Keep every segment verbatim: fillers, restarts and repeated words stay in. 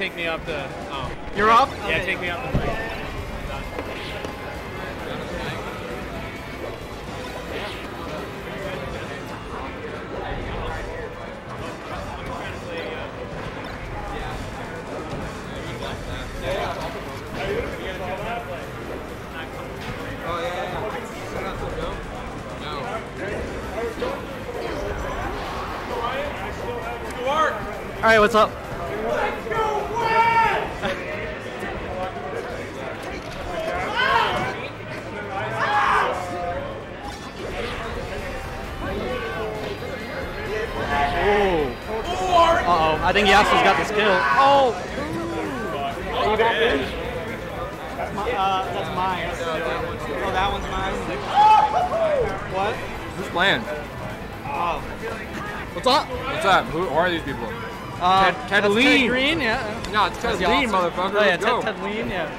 take me up the... Oh. You're up? Yeah, okay. Take me up the frame. All right, what's up? Let's go, uh-oh, I think Yasu's got the skill. Oh! Oh, that is. That's, my, uh, that's mine. Oh, that one's mine. What? Who's playing? Oh. What's up? What's up? Who are these people? Uh, Ted, Ted Lean. Ted Greene, yeah. No, it's Ted Lean, motherfucker. Oh, yeah, Ted, go. Ted Lean, yeah.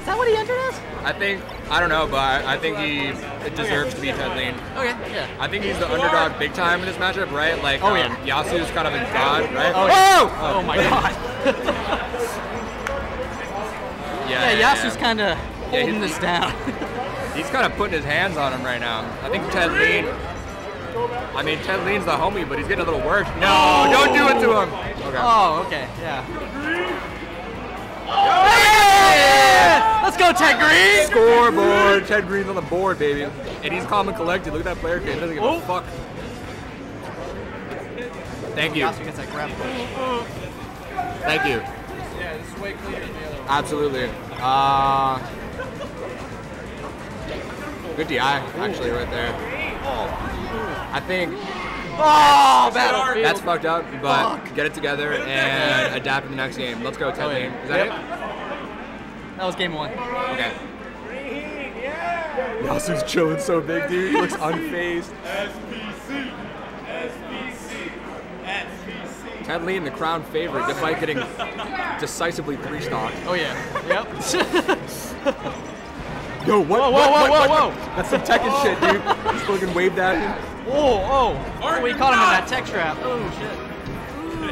Is that what he entered as? I think, I don't know, but I think he it deserves okay. to be Ted Lean. Okay, yeah. I think he's the underdog big time in this matchup, right? Like, oh, yeah. um, Yasu's kind of a god, right? Oh! Yeah. Oh, oh, my god. yeah, yeah, yeah, Yasu's kind of yeah, holding this down. He's kind of putting his hands on him right now. I think Ted Lean... I mean, Ted Lean's the homie, but he's getting a little worked. No, oh. Don't do it to him. Okay. Oh, okay, yeah. Oh. Hey! Let's go, Ted Greene. Scoreboard. Ted Green's on the board, baby. And he's calm and collected. Look at that player kid. He doesn't give oh. a fuck. Thank you. Thank you. Yeah, this is way cleaner than the other one. Absolutely. Uh, good D I, actually, right there. Oh. I think oh, that's, that's fucked up, but Fuck. get it together and adapt in the next game. Let's go, Ted Lean. Is that yep. it? That was game one. Okay. Yasu's chilling so big, dude. He looks unfazed. S B C. S B C. S B C. Ted Lean, the crown favorite, despite getting decisively three-stocked. Oh, yeah. Yep. Yo, what? Whoa, what, whoa, what, whoa, what, whoa, whoa! That's some Tekken oh. shit, dude. Just fucking waved at him. Oh, oh! Oh, we caught him in that tech trap. Oh shit! Ooh,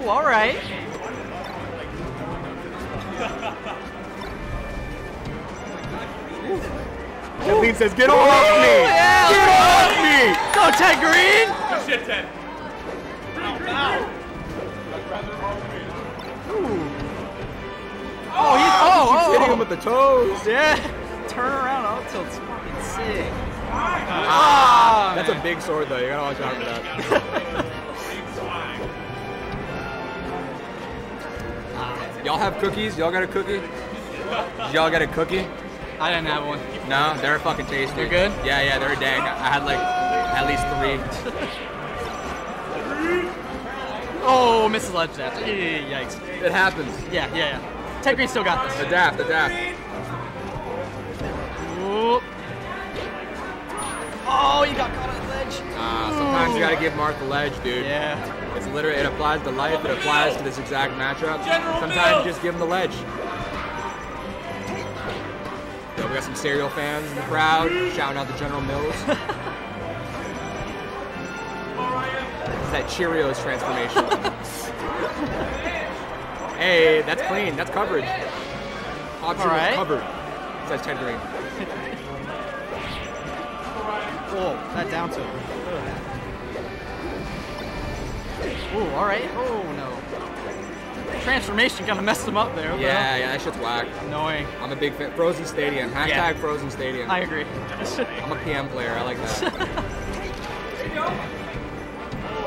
Ooh all right. Ted Lean says, "Get off me! Yeah, Get off me! Go, Ted Greene!" Good shit, Ted. Ooh. Oh, he's oh, oh, hitting oh. him with the toes. Yeah. Turn around all tilts. Fucking sick. Ah, that's man. a big sword, though. You gotta watch out for that. Y'all have cookies? Y'all got a cookie? Y'all got a cookie? I didn't have one. No, they're fucking tasty. They're good? Yeah, yeah, they're dang. I had like at least three. Oh, misledged that. Yikes. It happens. Yeah, yeah, yeah. Ted Greene still got this. Adapt, adapt. Ooh. Oh, you got caught on the ledge. Uh, sometimes you gotta give Mark the ledge, dude. Yeah. It's literally, it applies to life, it applies to this exact matchup. General sometimes Mills. You just give him the ledge. So we got some cereal fans in the crowd, shouting out to General Mills. It's that Cheerios transformation. Hey, that's clean. That's covered. Option right. covered. Says Ted Greene. Oh, that down tilt. Oh, all right. Oh no. Transformation kind of messed him up there. Yeah, yeah, that shit's whack. Annoying. I'm a big fan. Frozen Stadium. Hashtag yeah. Frozen Stadium. I agree. I'm a P M player. I like that. There you go.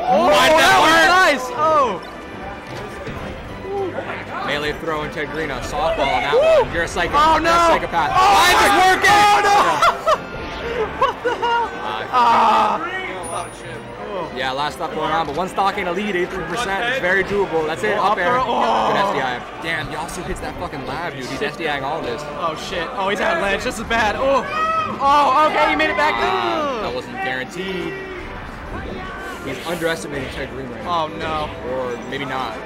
Oh, that was nice. Oh. Melee throwing Ted Greene a softball on that Woo! one. You're a psychopath. Oh no! You're a psychopath. Oh, Why is it working? Oh no! What the hell? Uh, uh, oh. Yeah, last stuff going on, but one stock in a lead, eighty-three percent. It's very doable. That's it. Oh, up air. Oh. Good S D I. Damn, Yasu hits that fucking lab, dude. He's SDIing all this. Oh shit. Oh, he's out of ledge. This is bad. Oh. Oh, okay. He made it back. Uh, that wasn't guaranteed. He's underestimating Ted Greene right now. Oh no. Or maybe not.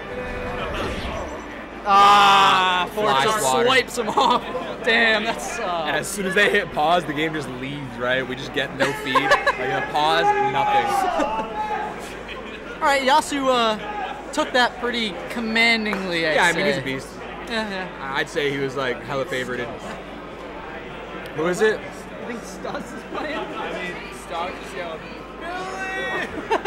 Ah, Ford just swipes him off. Damn, that's. Uh... And as soon as they hit pause, the game just leaves, right? We just get no feed. Like, a pause, nothing. All right, Yasu uh, took that pretty commandingly, I'd yeah, I mean, say. He's a beast. Yeah, yeah. I'd say he was, like, hella favorited. Who is it? I think Stas is playing. I mean, Stas is yelling, Billy!